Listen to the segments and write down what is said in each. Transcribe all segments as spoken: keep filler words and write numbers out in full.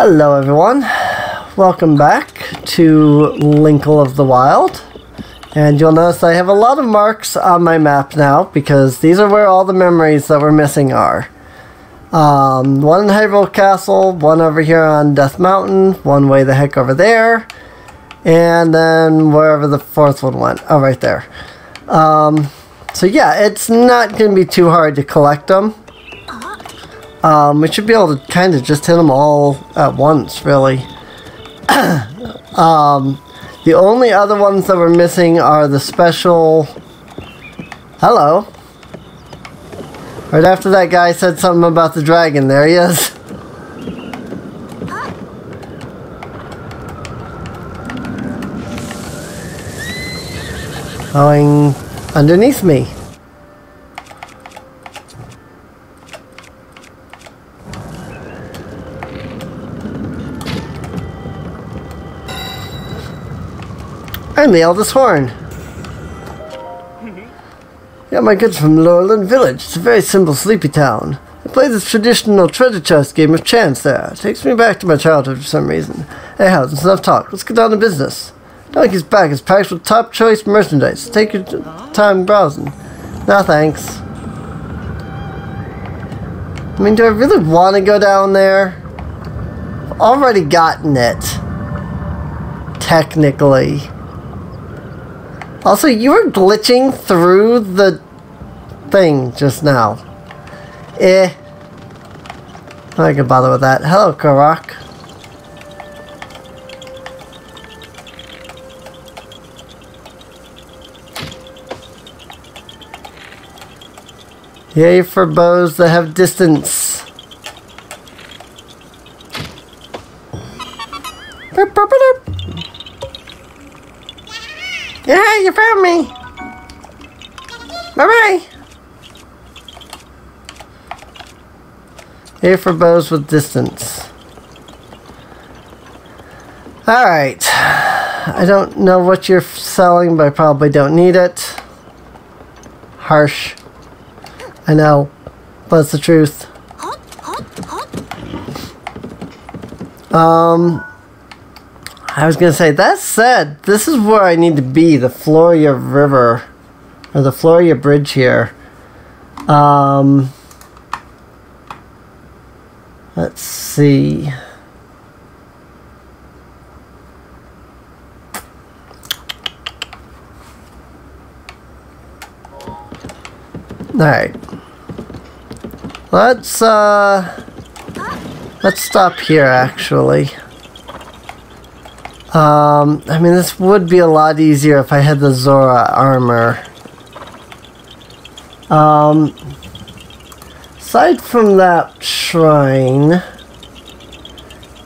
Hello everyone, welcome back to Linkle of the Wild, and you'll notice I have a lot of marks on my map now because these are where all the memories that we're missing are. Um, one in Hyrule Castle, one over here on Death Mountain, one way the heck over there, and then wherever the fourth one went. Oh, right there. Um, so yeah, it's not going to be too hard to collect them. Um, we should be able to kind of just hit them all at once, really. um, the only other ones that we're missing are the special... Hello. Right after that guy said something about the dragon, there he is. Going underneath me. I nailed this horn. Got my goods from Lowland Village. It's a very simple, sleepy town. I play this traditional treasure chest game of chance there. It takes me back to my childhood for some reason. Anyhow, there's enough talk. Let's get down to business. Donkey's back is packed with top choice merchandise. Take your time browsing. No thanks. I mean, do I really want to go down there? I've already gotten it. Technically. Also, you were glitching through the thing just now. Eh. I'm not gonna bother with that. Hello, Korok. Yay for bows that have distance. Burp, burp, burp. Yeah, you found me! Bye-bye! Here for bows with distance. Alright. I don't know what you're selling, but I probably don't need it. Harsh. I know. But it's the truth. Um... I was going to say, that said, this is where I need to be, the Floria River, or the Floria Bridge here. Um, let's see. Alright. Let's, uh, let's stop here, actually. Um, I mean, this would be a lot easier if I had the Zora Armor. Um, aside from that shrine,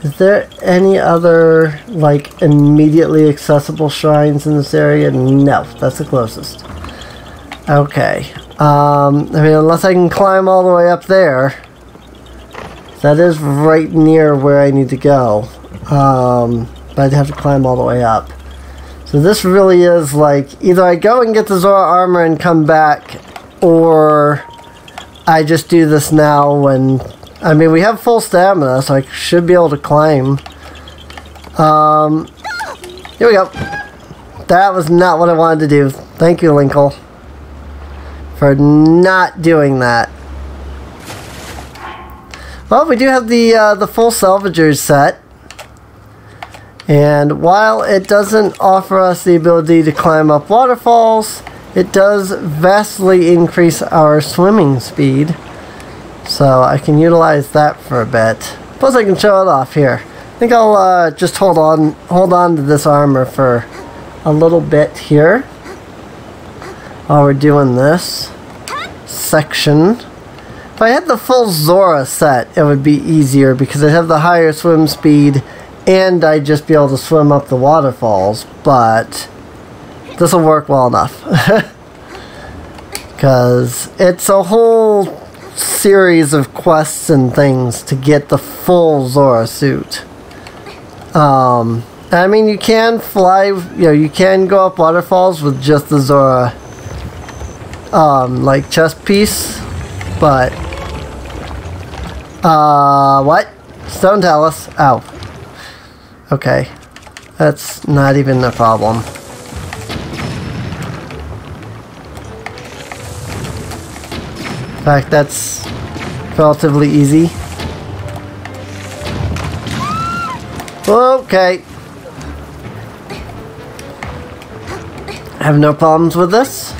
is there any other, like, immediately accessible shrines in this area? No, that's the closest. Okay. Um, I mean, unless I can climb all the way up there. That is right near where I need to go. Um... But I'd have to climb all the way up. So this really is like, either I go and get the Zora Armor and come back, or I just do this now when... I mean, we have full stamina, so I should be able to climb. Um, here we go. That was not what I wanted to do. Thank you, Linkle, for not doing that. Well, we do have the, uh, the full Salvagers set. And while it doesn't offer us the ability to climb up waterfalls, it does vastly increase our swimming speed. So I can utilize that for a bit. Plus I can show it off here. I think I'll uh, just hold on, hold on to this armor for a little bit here. While we're doing this section. If I had the full Zora set, it would be easier because I'd have the higher swim speed. And I'd just be able to swim up the waterfalls, but this will work well enough. Because it's a whole series of quests and things to get the full Zora suit. Um, I mean, you can fly, you know, you can go up waterfalls with just the Zora, um, like, chest piece, but... Uh, what? don't tell us. Oh. Okay. That's not even a problem. In fact, that's relatively easy. Okay. I have no problems with this.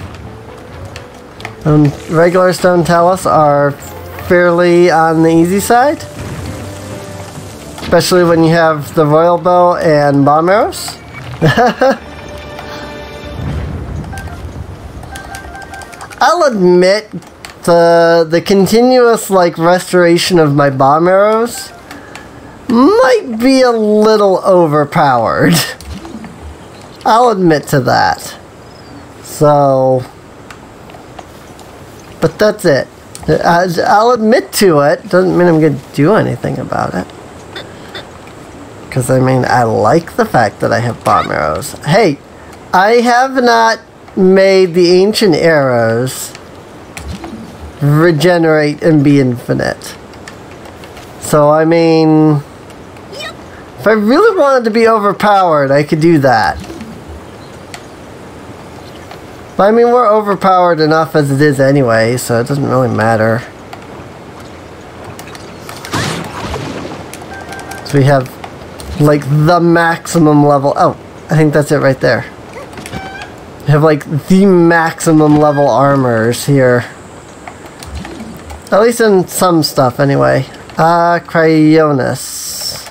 Um, regular stone talus are fairly on the easy side. Especially when you have the Royal Bow and Bomb Arrows. I'll admit, the, the continuous like restoration of my Bomb Arrows might be a little overpowered. I'll admit to that. So... But that's it. I, I'll admit to it. Doesn't mean I'm going to do anything about it. Because, I mean, I like the fact that I have bomb arrows. Hey, I have not made the ancient arrows regenerate and be infinite. So, I mean, if I really wanted to be overpowered, I could do that. I mean, we're overpowered enough as it is anyway, so it doesn't really matter. So we have, like, the maximum level. Oh, I think that's it right there. We have, like, the maximum level armors here. At least in some stuff, anyway. Ah, uh, Cryonis.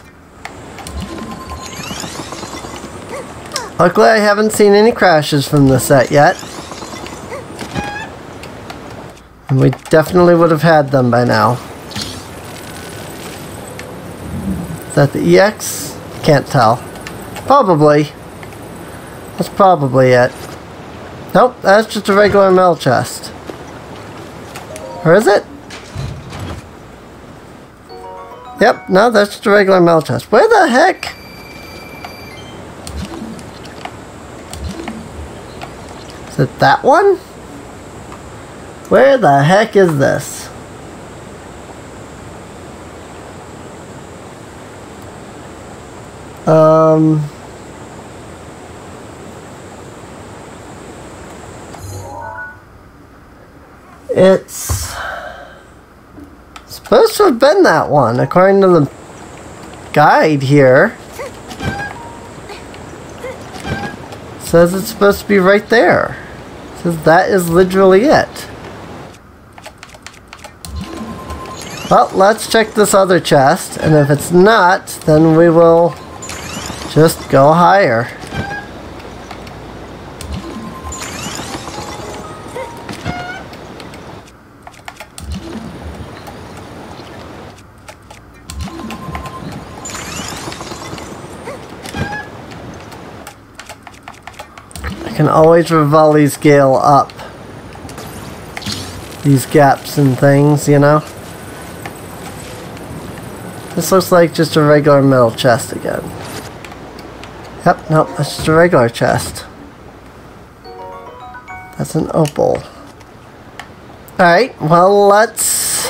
Luckily, I haven't seen any crashes from the set yet. And we definitely would have had them by now. Is that the E X? Can't tell. Probably. That's probably it. Nope, that's just a regular metal chest. Or is it? Yep, no, that's just a regular metal chest. Where the heck? Is it that one? Where the heck is this? Um. It's supposed to have been that one, according to the guide here. It says it's supposed to be right there. It says that is literally it. Well, let's check this other chest, and if it's not, then we will just go higher. I can always Revali's Gale up these gaps and things, you know? This looks like just a regular metal chest again. Yep, nope, that's just a regular chest. That's an opal. Alright, well, let's...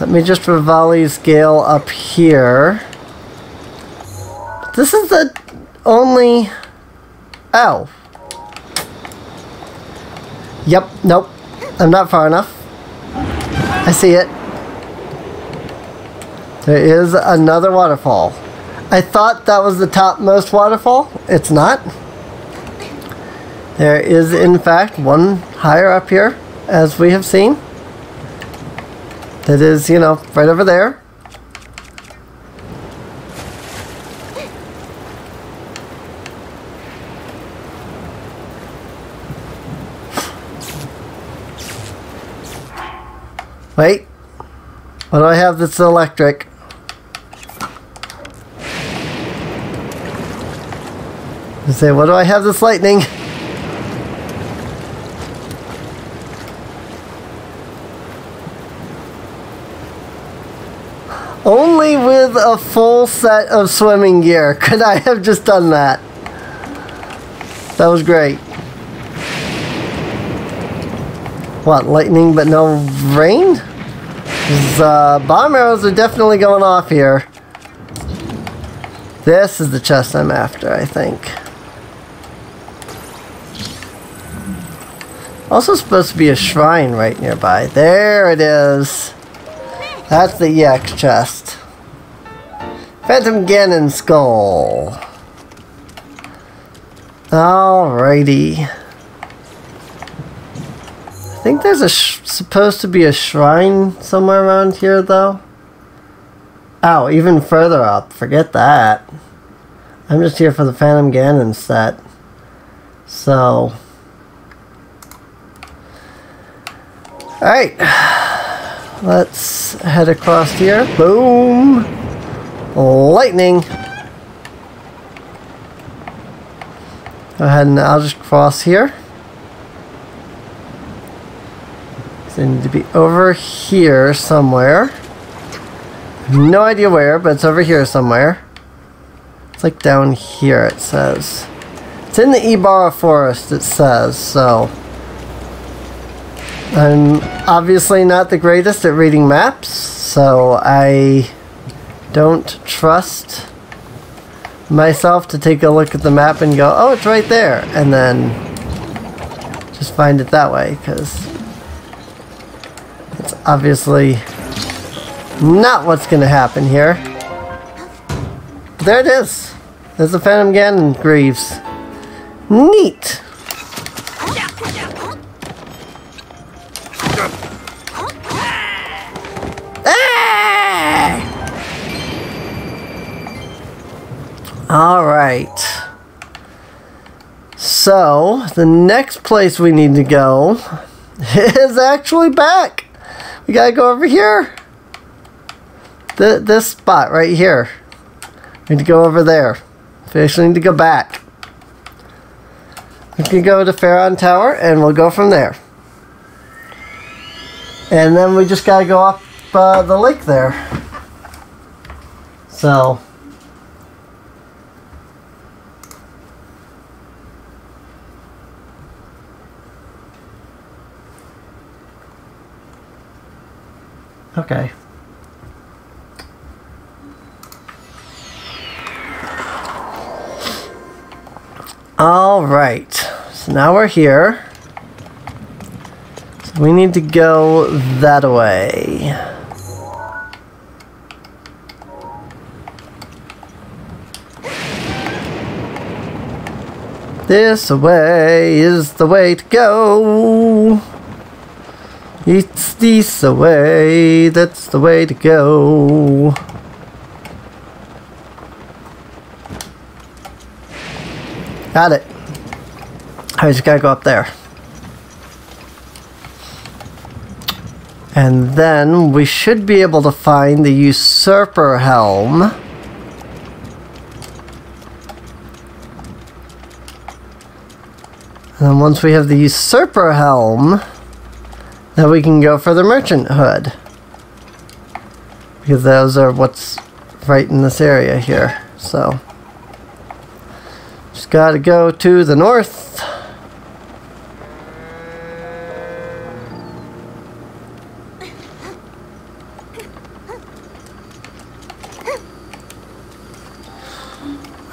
Let me just Revali's Gale up here. This is the only... Oh. Yep, nope. I'm not far enough. I see it. There is another waterfall. I thought that was the topmost waterfall. It's not. There is, in fact, one higher up here, as we have seen. That is, you know, right over there. Wait. What do I have that's electric? I say, what do I have this lightning? Only with a full set of swimming gear could I have just done that. That was great. What, lightning but no rain? Uh, bomb arrows are definitely going off here. This is the chest I'm after, I think. Also supposed to be a shrine right nearby. There it is. That's the Yak chest. Phantom Ganon skull. Alrighty. I think there's a sh supposed to be a shrine somewhere around here, though. Oh, even further up. Forget that. I'm just here for the Phantom Ganon set. So. Alright. Let's head across here. Boom! Lightning! Go ahead and I'll just cross here. So I need to be over here somewhere. No idea where, but it's over here somewhere. It's like down here, it says. It's in the Ibarra Forest, it says, so. I'm obviously not the greatest at reading maps, so I don't trust myself to take a look at the map and go, oh, it's right there, and then just find it that way, because it's obviously not what's going to happen here. There it is. There's the Phantom Ganon Graves. Neat. Ah! All right. So the next place we need to go is actually back. We gotta go over here. The, this spot right here. We need to go over there. We actually need to go back. We can go to Farron Tower and we'll go from there. And then we just gotta go up uh, the lake there. So. Okay. Alright, so now we're here. So we need to go that way. This way is the way to go. It's this way, that's the way to go. Got it. I just gotta go up there. And then we should be able to find the usurper helm. And then once we have the usurper helm, then we can go for the merchant hood. Because those are what's right in this area here, so. Just gotta go to the north.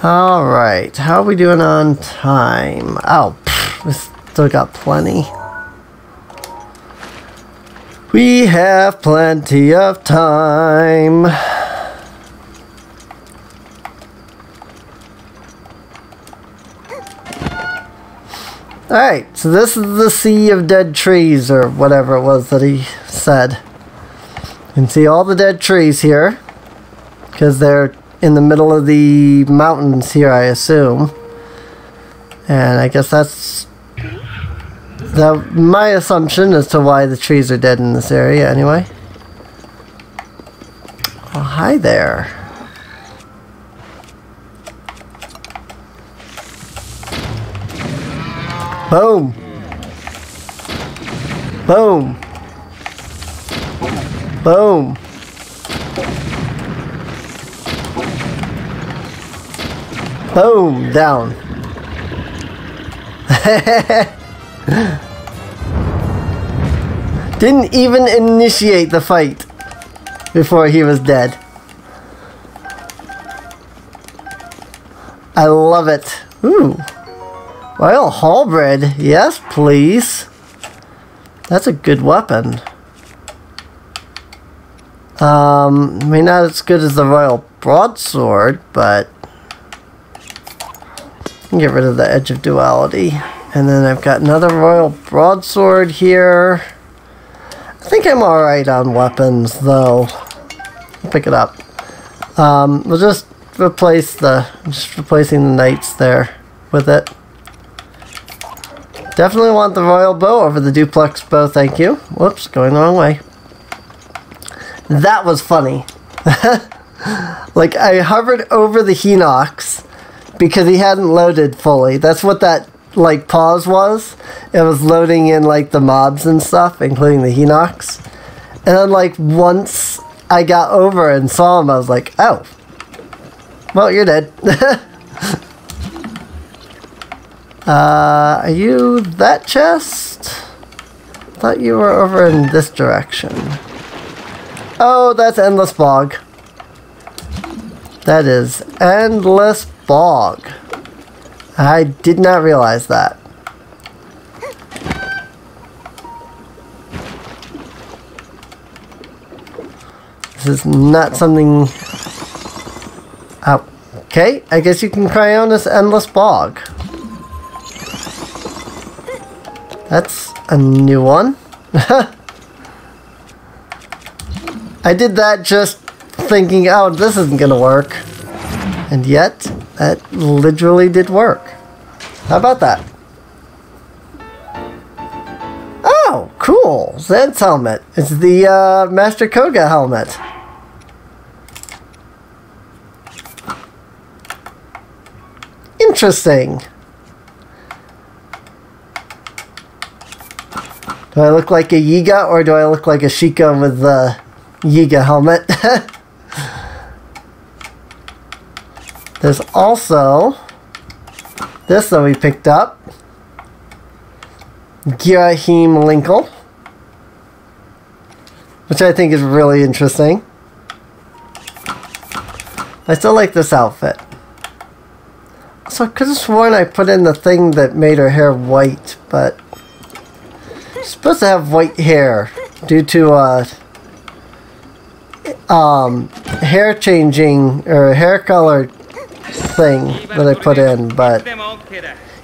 All right, how are we doing on time? Oh, pff, we still got plenty. We have plenty of time. Alright, so this is the Sea of Dead Trees, or whatever it was that he said. You can see all the dead trees here, because they're in the middle of the mountains here, I assume. And I guess that's the, my assumption as to why the trees are dead in this area, anyway. Oh, hi there. Boom. Boom. Boom. Boom. Down. Didn't even initiate the fight. before he was dead. I love it. Ooh. Royal Halberd. Yes, please. That's a good weapon. Um, I mean, not as good as the Royal Broadsword, but get rid of the Edge of Duality. And then I've got another Royal Broadsword here. I think I'm alright on weapons, though. I'll pick it up. Um, we'll just replace the... just replacing the knights there with it. Definitely want the Royal Bow over the duplex bow, thank you. Whoops, going the wrong way. That was funny. Like, I hovered over the Hinox because he hadn't loaded fully. That's what that, like, pause was. It was loading in, like, the mobs and stuff, including the Hinox. And then, like, once I got over and saw him, I was like, oh. Well, you're dead. Uh, are you that chest? Thought you were over in this direction. Oh, that's Endless Bog. That is Endless Bog. I did not realize that. This is not something... Oh, okay, I guess you can Cryonis Endless Bog. That's a new one. I did that just thinking, oh, this isn't gonna work. And yet, that literally did work. How about that? Oh, cool. Zed's helmet. It's the uh, Master Koga helmet. Interesting. Do I look like a Yiga or do I look like a Sheikah with the... Uh, Yiga helmet. There's also this that we picked up. Girahim Linkle. Which I think is really interesting. I still like this outfit. So I could have sworn I put in the thing that made her hair white, but she's supposed to have white hair due to uh Um, hair changing or hair color thing that I put in, but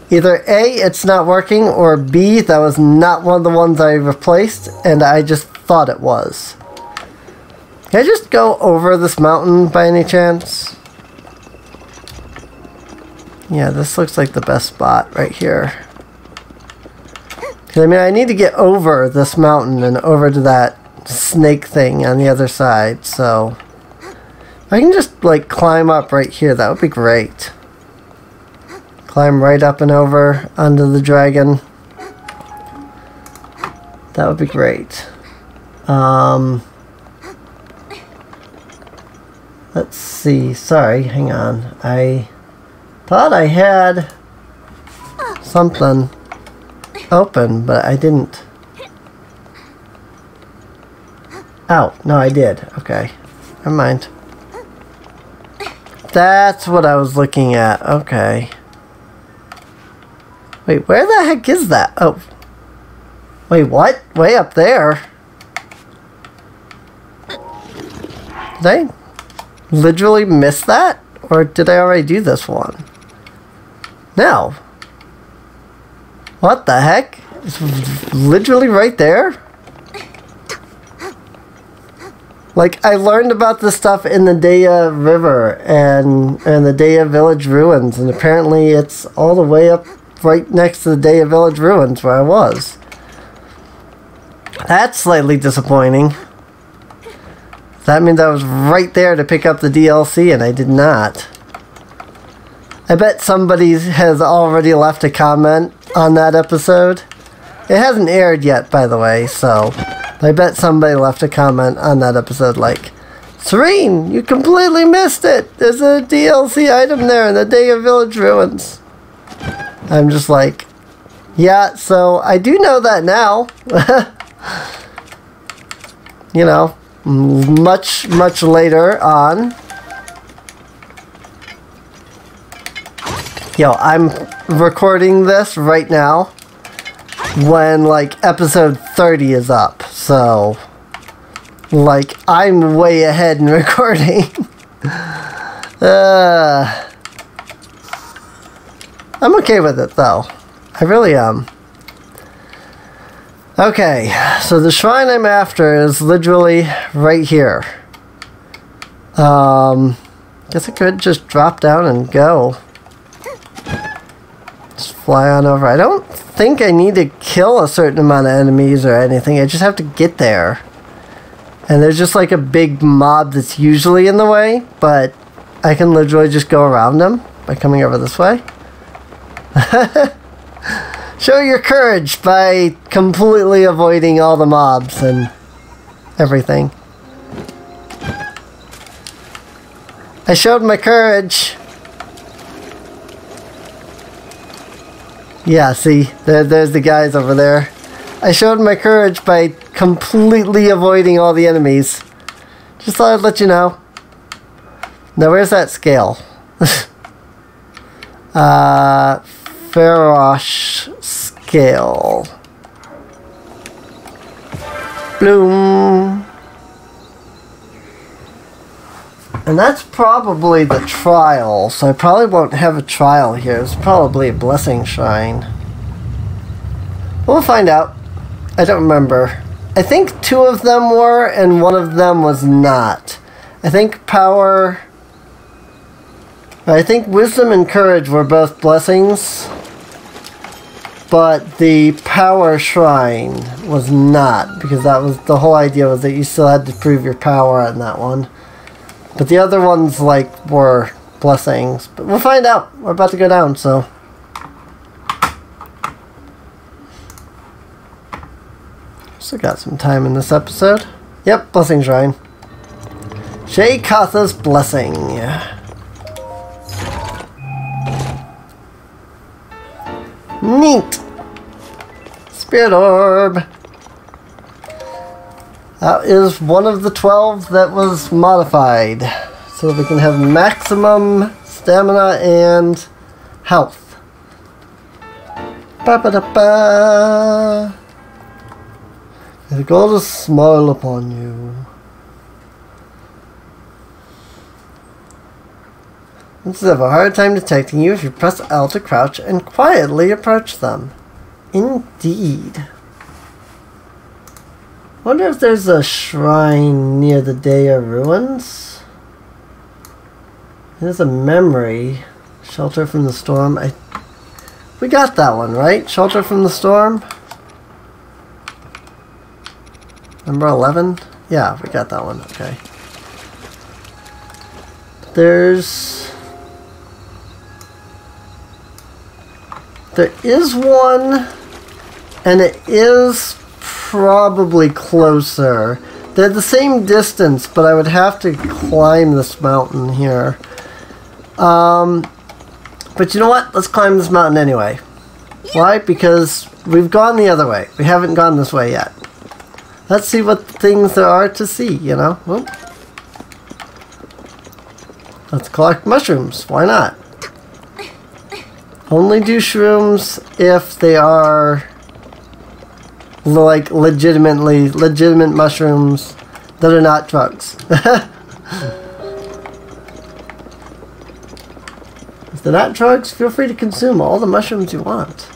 either A, it's not working, or B, that was not one of the ones I replaced, and I just thought it was. Can I just go over this mountain by any chance? Yeah, this looks like the best spot right here. 'Cause I mean, I need to get over this mountain and over to that snake thing on the other side, so if I can just like climb up right here, that would be great. Climb right up and over onto the dragon. That would be great. Um, let's see. Sorry, hang on. I thought I had something open, but I didn't. Oh, no, I did. Okay. Never mind. That's what I was looking at. Okay. Wait, where the heck is that? Oh. Wait, what? Way up there? Did I literally miss that? Or did I already do this one? No. What the heck? It's literally right there? Like, I learned about this stuff in the Deya River and, and the Deya Village ruins, and apparently it's all the way up right next to the Deya Village ruins where I was. That's slightly disappointing. That means I was right there to pick up the D L C, and I did not. I bet somebody has already left a comment on that episode. It hasn't aired yet, by the way, so... I bet somebody left a comment on that episode like, Serene, you completely missed it! There's a D L C item there in the Deya Village ruins. I'm just like, yeah, so I do know that now. You know, much, much later on. Yo, I'm recording this right now when, like, episode thirty is up, so, like, I'm way ahead in recording. uh, I'm okay with it, though. I really am. Okay, so the shrine I'm after is literally right here. Um, guess I could just drop down and go. Just fly on over. I don't think I need to kill a certain amount of enemies or anything. I just have to get there. And there's just like a big mob that's usually in the way, but I can literally just go around them by coming over this way. Show your courage by completely avoiding all the mobs and everything. I showed my courage. Yeah, see, there, there's the guys over there. I showed my courage by completely avoiding all the enemies. Just thought I'd let you know. Now, where's that scale? uh... Farron scale. Bloom. And that's probably the trial, so I probably won't have a trial here. It's probably a blessing shrine. We'll find out. I don't remember. I think two of them were, and one of them was not. I think power... I think wisdom and courage were both blessings. But the power shrine was not, because that was the whole idea, was that you still had to prove your power on that one. But the other ones, like, were blessings. But we'll find out. We're about to go down, so. Still got some time in this episode. Yep, blessing shrine. Shekatha's blessing. Neat! Spirit Orb! That is one of the twelve that was modified. So we can have maximum stamina and health. Ba ba da ba! The gold is small upon you. Monsters have a hard time detecting you if you press L to crouch and quietly approach them. Indeed. Wonder if there's a shrine near the Deya ruins. There's a memory. Shelter from the storm. I we got that one, right? Shelter from the storm. Number eleven? Yeah, we got that one. Okay. There's there is one, and it is probably closer. They're the same distance, but I would have to climb this mountain here. Um, but you know what? Let's climb this mountain anyway. Why? Because we've gone the other way. We haven't gone this way yet. Let's see what things there are to see, you know? Oop. Let's collect mushrooms. Why not? Only do shrooms if they are... like legitimately legitimate mushrooms that are not drugs. If they're not drugs, feel free to consume all the mushrooms you want.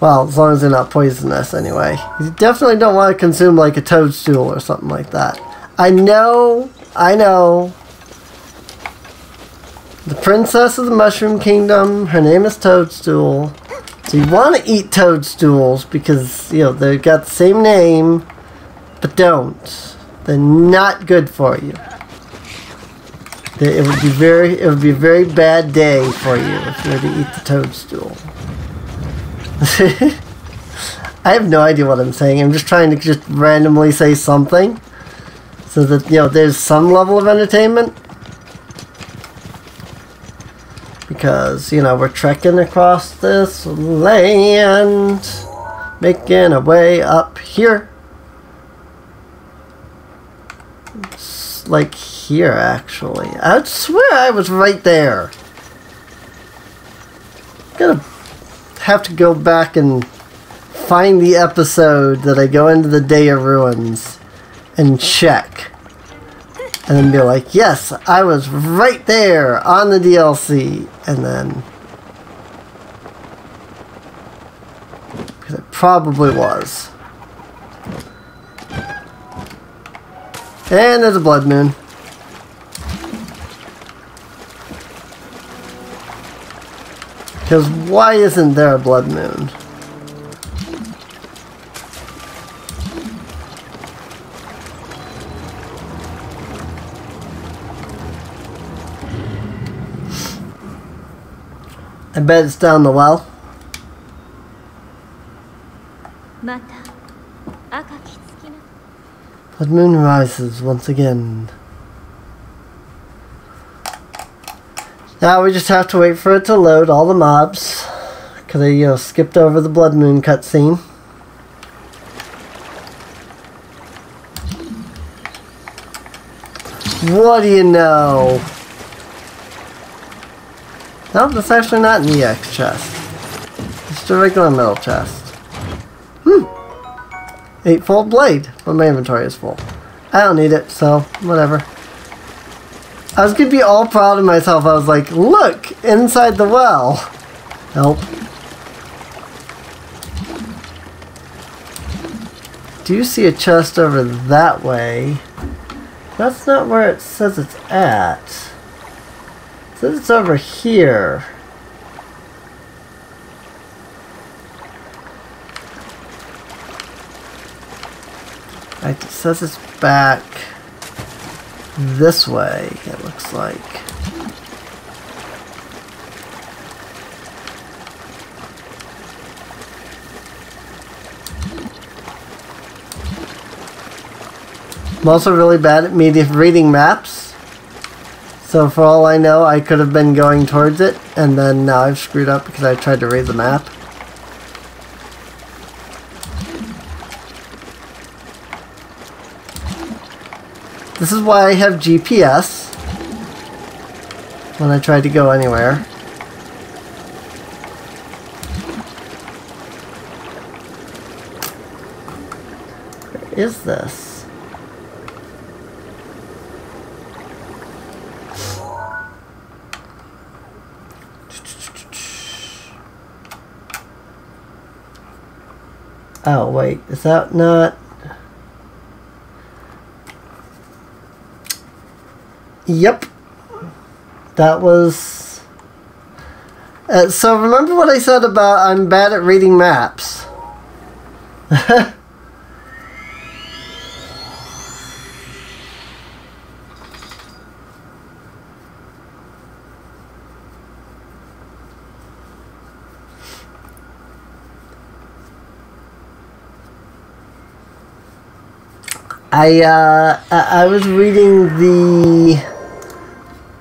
Well, as long as they're not poisonous anyway. You definitely don't want to consume like a toadstool or something like that. I know, I know. The princess of the mushroom kingdom, her name is Toadstool. So you want to eat toadstools because, you know, they've got the same name, but don't. They're not good for you. They, it would be very, it would be a very bad day for you if you were to eat the toadstool. I have no idea what I'm saying. I'm just trying to just randomly say something so that, you know, there's some level of entertainment. Because, you know, we're trekking across this land, making our way up here. It's like here, actually. I swear I was right there. Gonna have to go back and find the episode that I go into the Deya Ruins and check. And then be like, yes, I was right there on the D L C. And then... because it probably was. And there's a Blood Moon. Because why isn't there a Blood Moon? I bet it's down the well. Blood Moon rises once again. Now we just have to wait for it to load all the mobs, because I you know, skipped over the Blood Moon cutscene. What do you know? Nope, that's actually not in the X chest. It's just a regular metal chest. Hmm. Eightfold blade, but my inventory is full. I don't need it, so whatever. I was gonna be all proud of myself. I was like, look, inside the well. Nope. Do you see a chest over that way? That's not where it says it's at. It says it's over here. Right, it says it's back this way, it looks like. I'm also really bad at me reading maps. So for all I know, I could have been going towards it, and then now I've screwed up because I tried to read the map. This is why I have G P S when I try to go anywhere. Where is this? Oh, wait, is that not... Yep, that was... Uh, so remember what I said about I'm bad at reading maps? I, uh, I, I was reading the...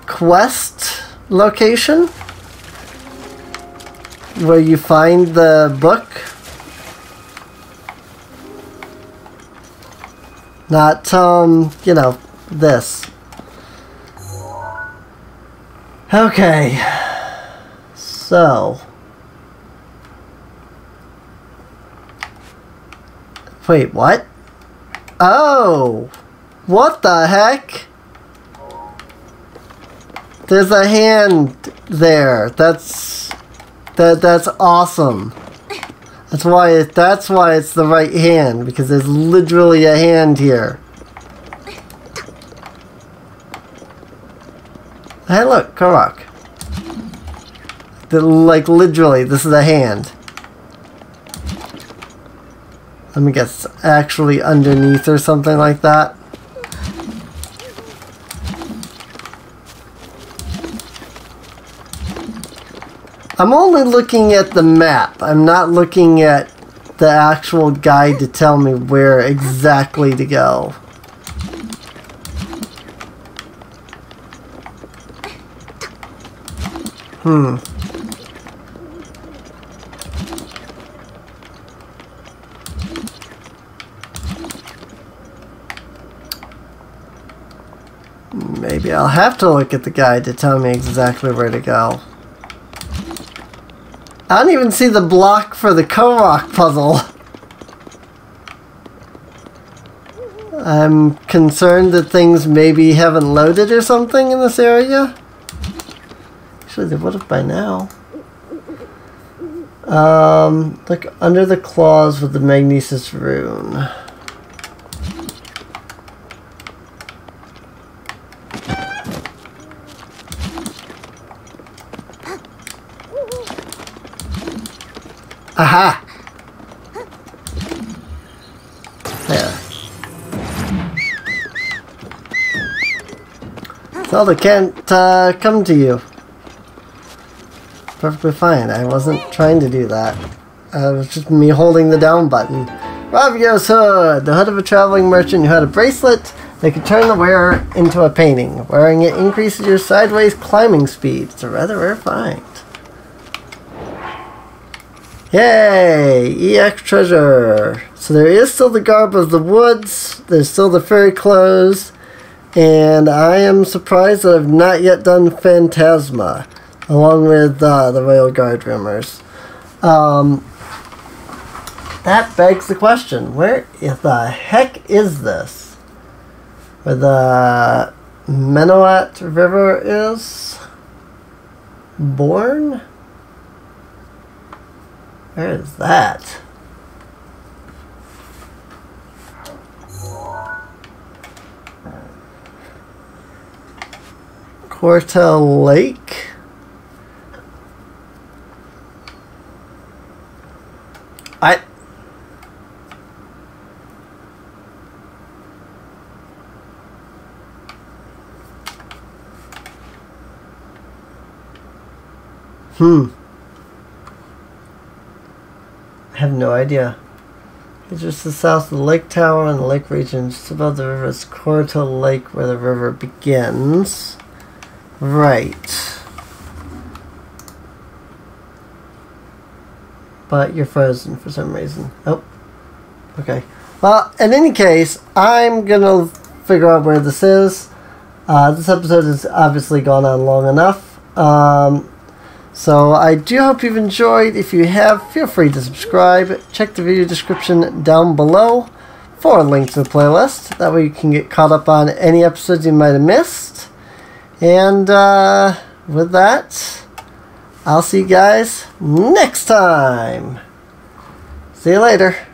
quest location where you find the book, not um you know this. Okay, so wait, what? Oh, what the heck? There's a hand there. That's that. That's awesome. That's why. It, that's why it's the right hand, because there's literally a hand here. Hey, look, Korok. The, like literally, this is a hand. Let me guess. Actually, underneath or something like that. I'm only looking at the map. I'm not looking at the actual guide to tell me where exactly to go. Hmm. Maybe I'll have to look at the guide to tell me exactly where to go. I don't even see the block for the Korok puzzle. I'm concerned that things maybe haven't loaded or something in this area. Actually, they would have by now. Um, look under the claws with the Magnesis rune. Aha! There. So they can't uh, come to you. Perfectly fine. I wasn't trying to do that. Uh, it was just me holding the down button. Ravio's hood! The hood of a traveling merchant who had a bracelet that could turn the wearer into a painting. Wearing it increases your sideways climbing speed. It's a rather rare find. Yay! E X treasure! So there is still the garb of the woods. There's still the fairy clothes. And I am surprised that I've not yet done Phantasma, along with uh, the Royal Guard rumors. Um, that begs the question, where the heck is this? Where the Menawat River is? Born? Where is that? Cortell Lake? I... Hmm. I have no idea. It's just the south of the lake tower and the lake region. Just above the river is Cortell Lake where the river begins. Right. But you're frozen for some reason. Oh. Okay. Well, in any case, I'm gonna figure out where this is. Uh, this episode has obviously gone on long enough. Um, so I do hope you've enjoyed. If you have, feel free to subscribe. Check the video description down below for a link to the playlist. That way you can get caught up on any episodes you might have missed. And uh, with that, I'll see you guys next time. See you later.